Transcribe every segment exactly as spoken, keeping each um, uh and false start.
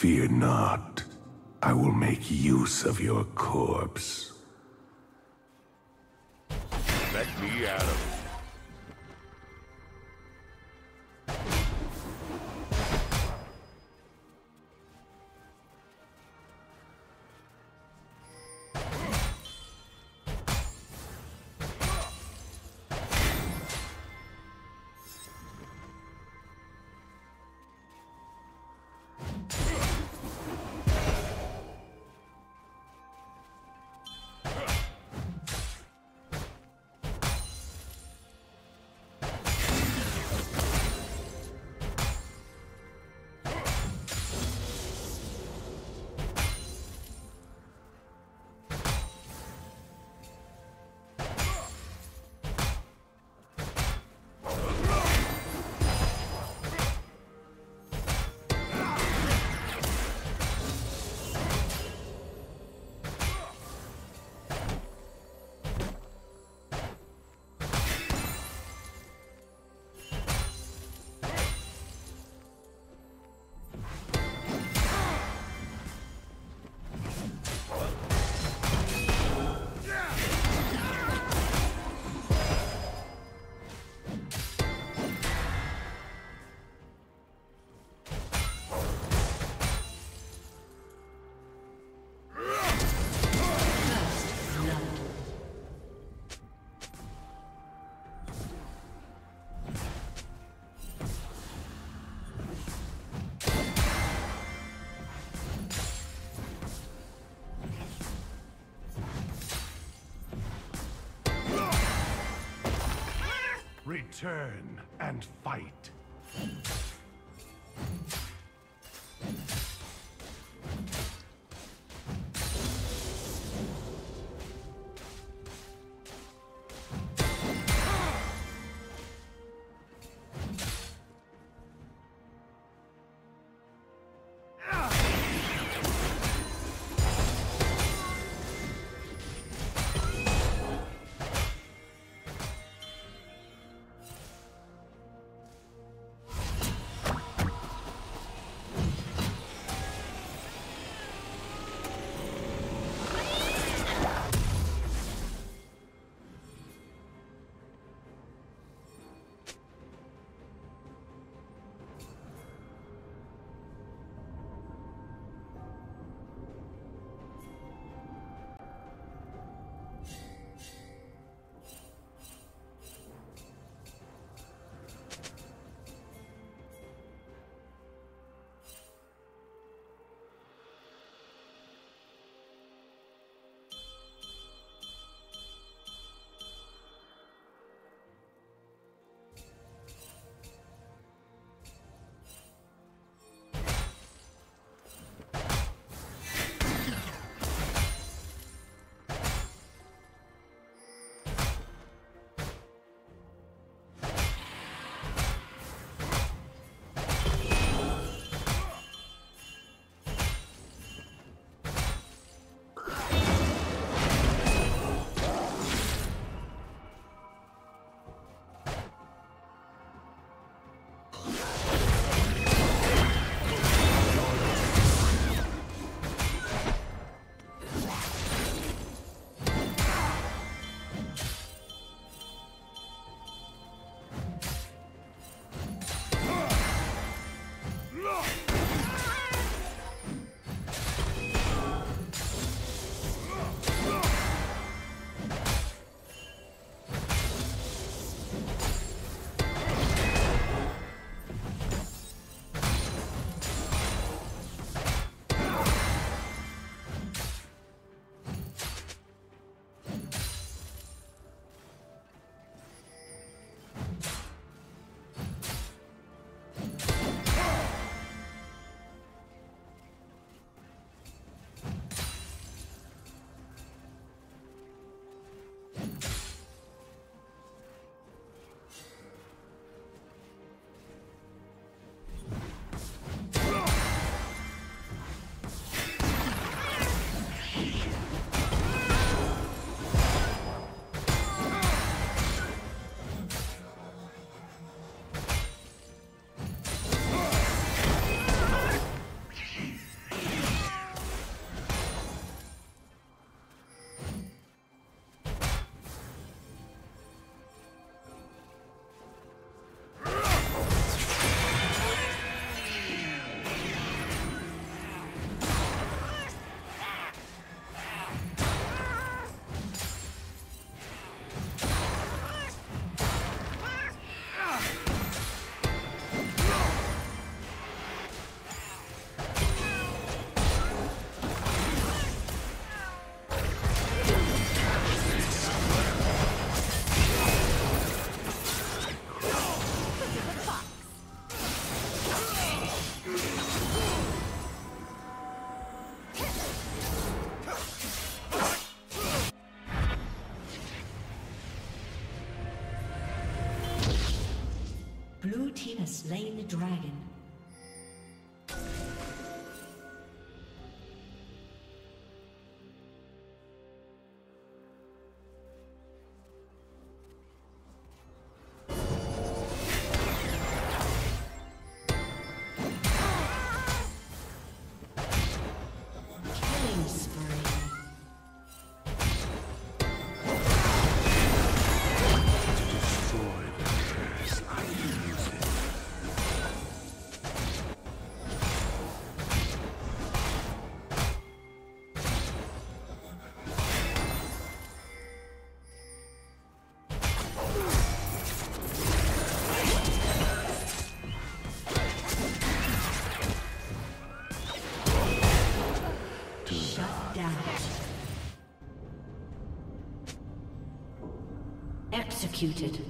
Fear not, I will make use of your corpse. Let me at him. Return and fight. executed.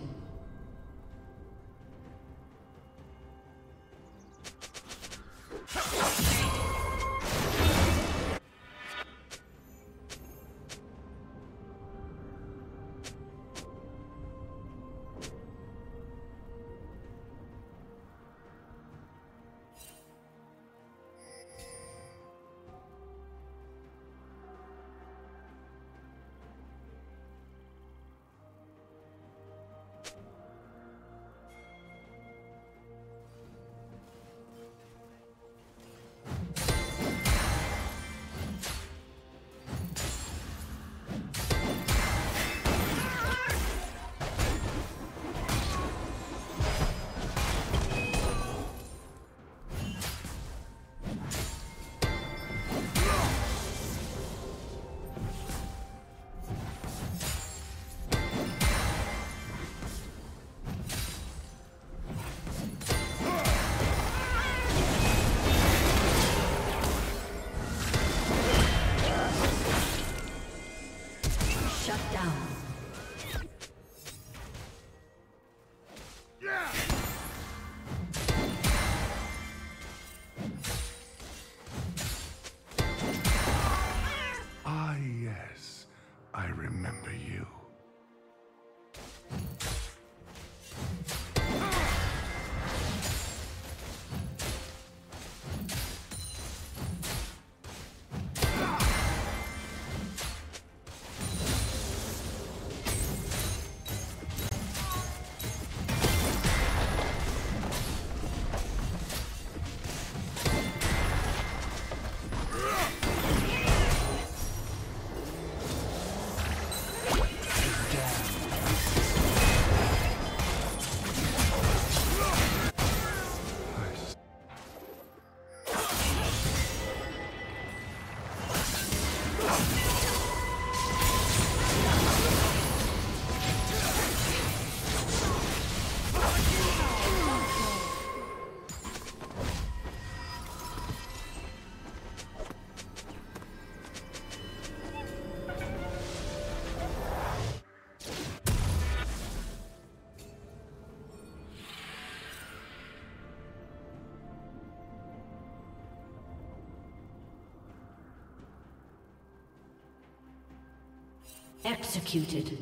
Executed.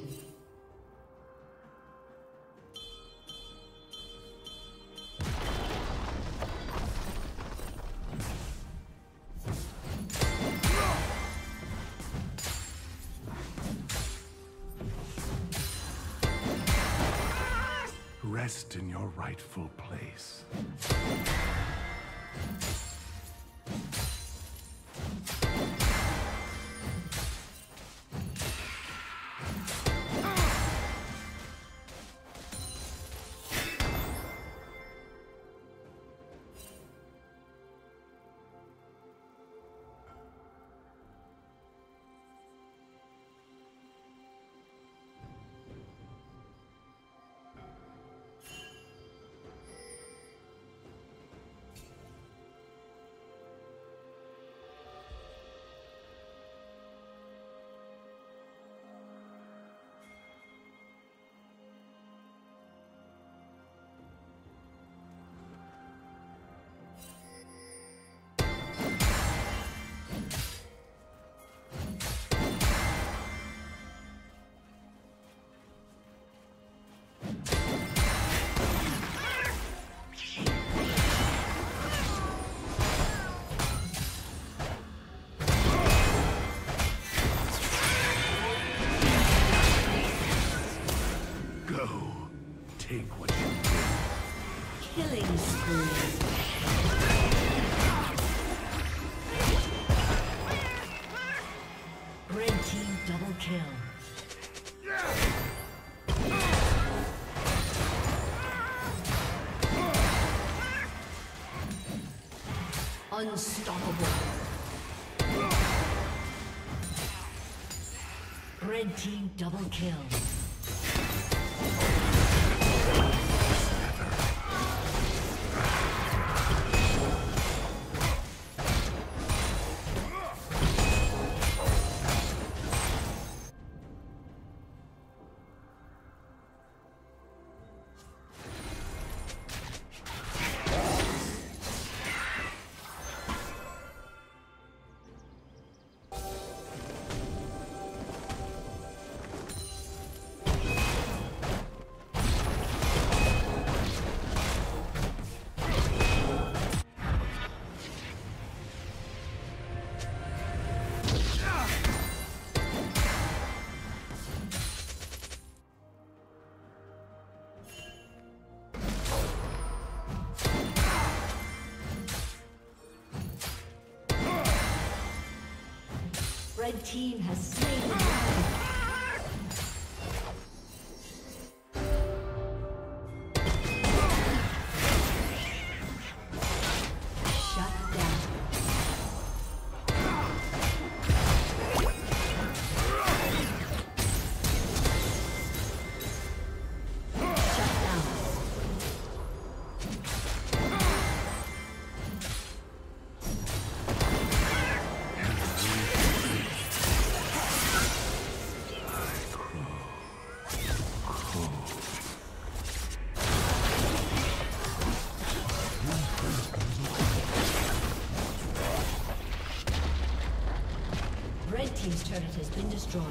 Rest in your rightful place. Unstoppable. Red team double kill. Red team has slain the dragon. His turret has been destroyed.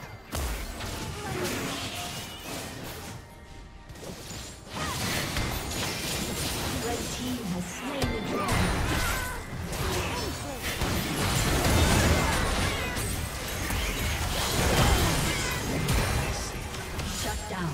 Shut down.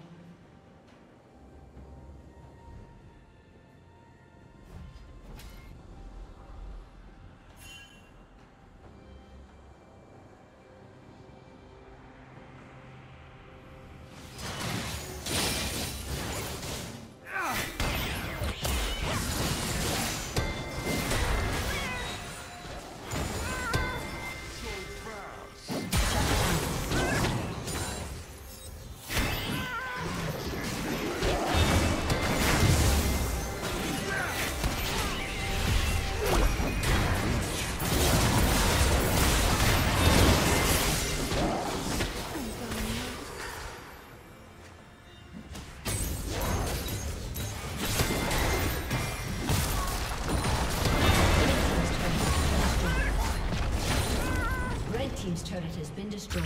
Team's turret has been destroyed.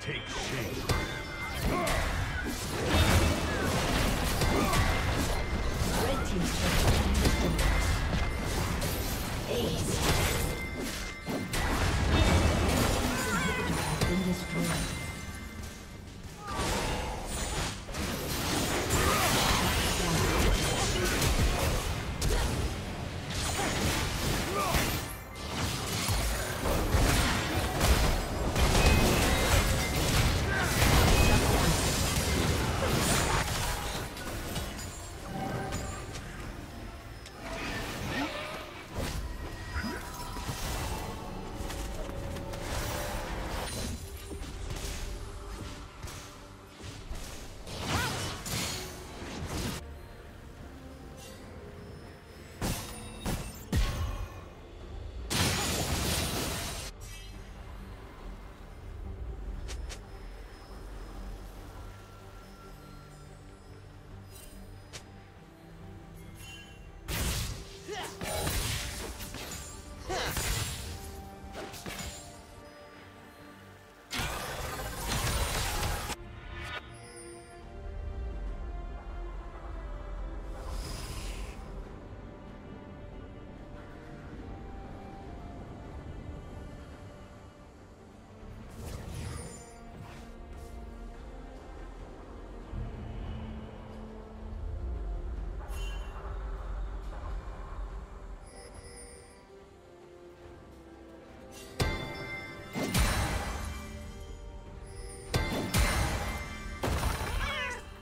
Take shape. Red team's turret has been destroyed. Ace.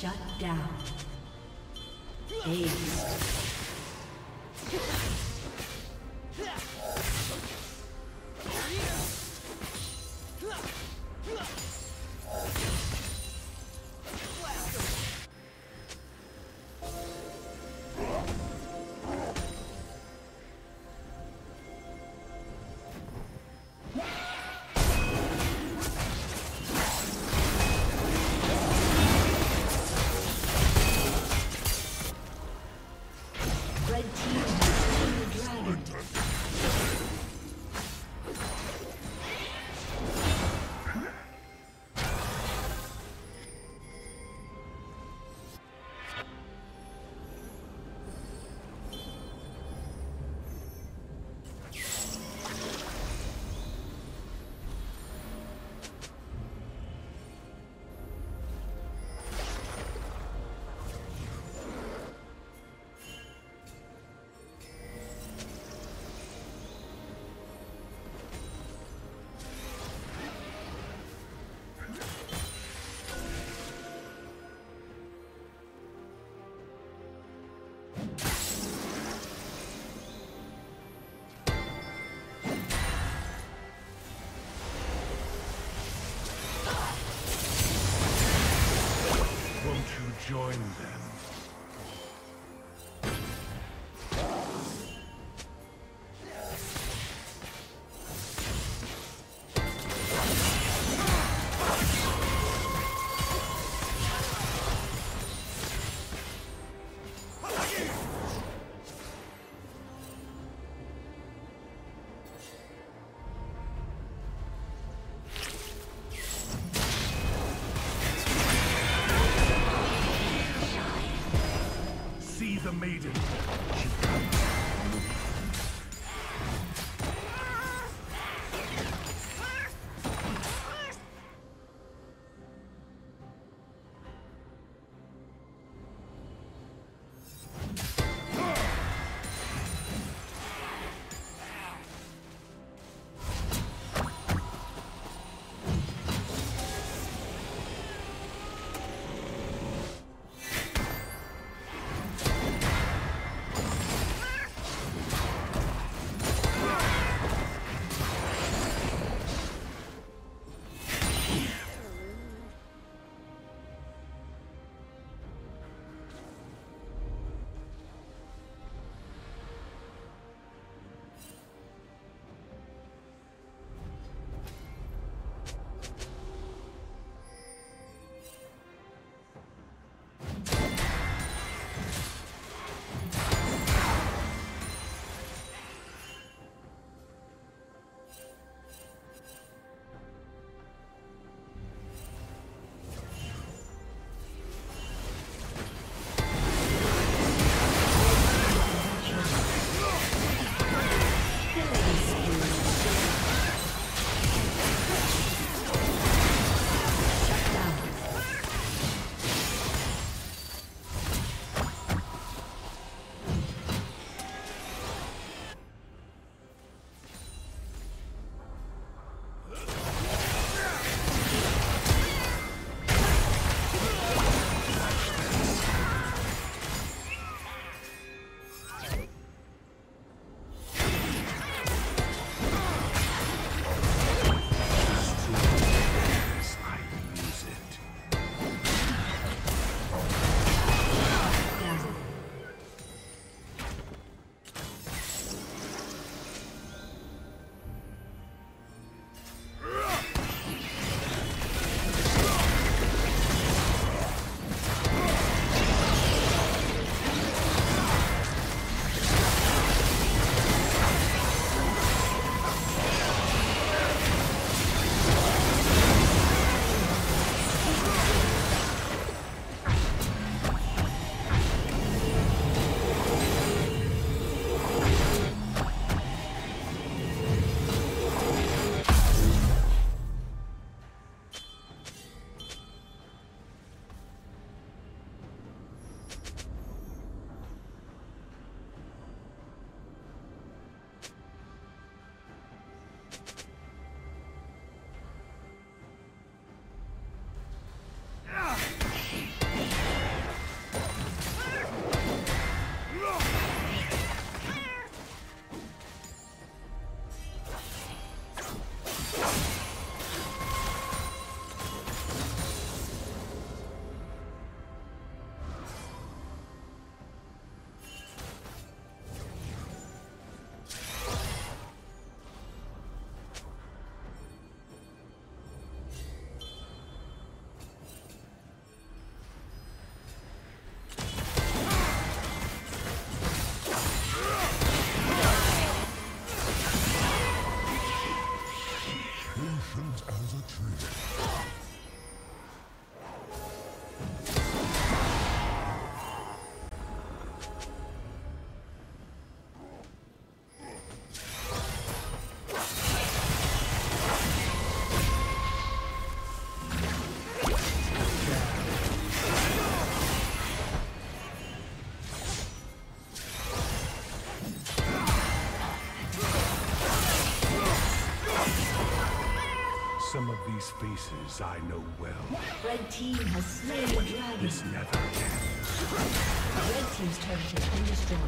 Shut down. Ace. Join them. These faces I know well. Red team has slain the dragon. This never can. Red team's turret has been destroyed.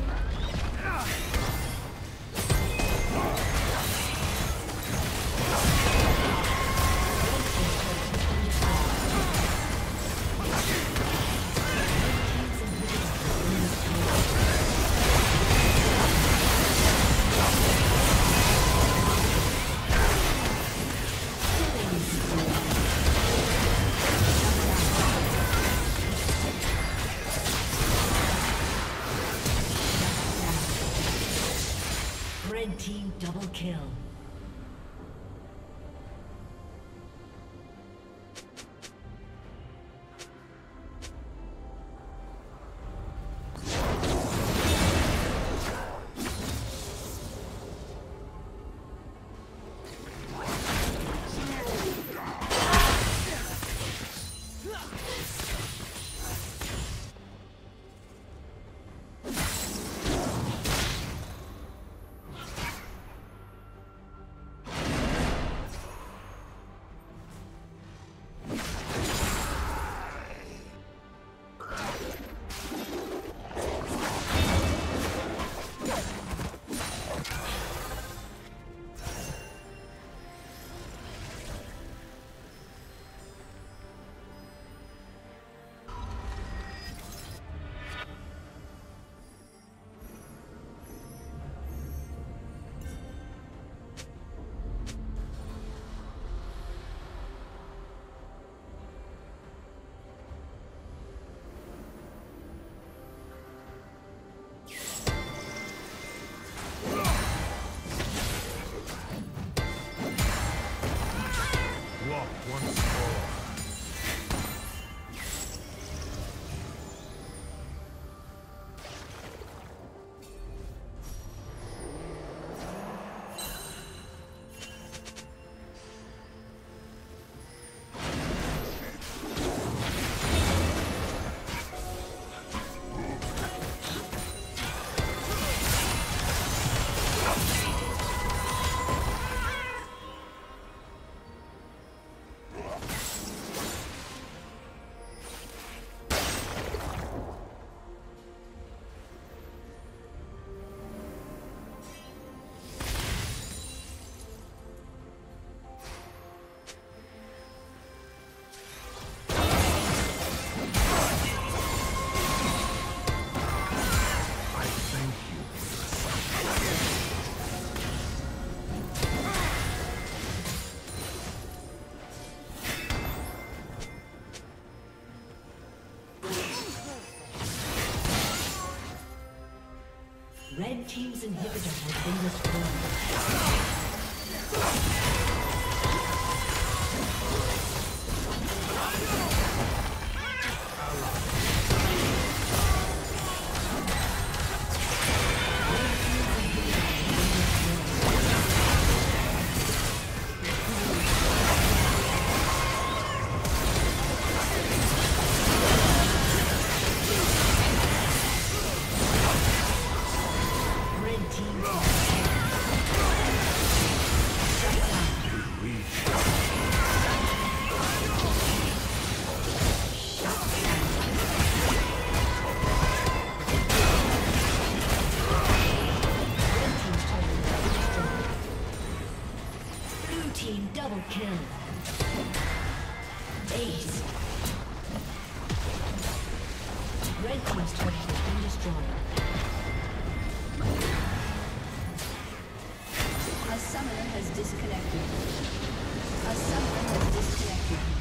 Red team's turret has been destroyed. Team double kill. Red team's inhibitor has been destroyed. A summoner has disconnected. A summoner has disconnected.